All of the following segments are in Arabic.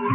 ما يوم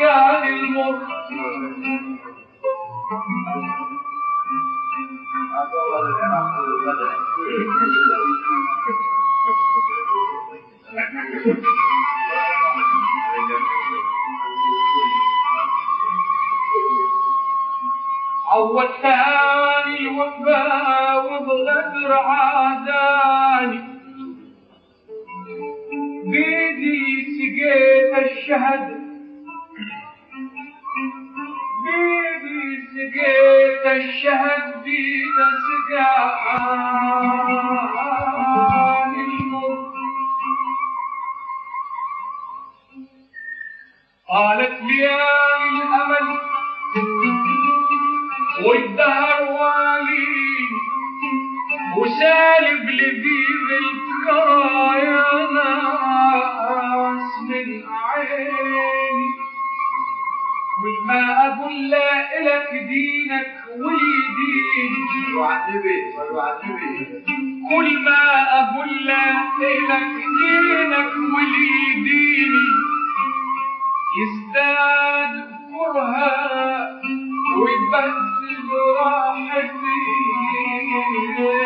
الرجال المر أول ثاني وباوض غدر عاداني بيدي سقيت الشهد بيدي سقيت الشهد بيد سقاني المر قالت لي الأمل والدهر والي وسالب لذيذ البكاء يا ناس من عيني والما اقول لا الك دينك ولي ديني كل ما اقول لا الك دينك ولي ديني يزداد كرها ويبهدل راحتي